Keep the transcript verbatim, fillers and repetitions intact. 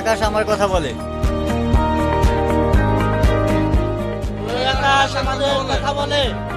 আকাশ আমার কথা বলে, আকাশ আমাদের কথা বলে।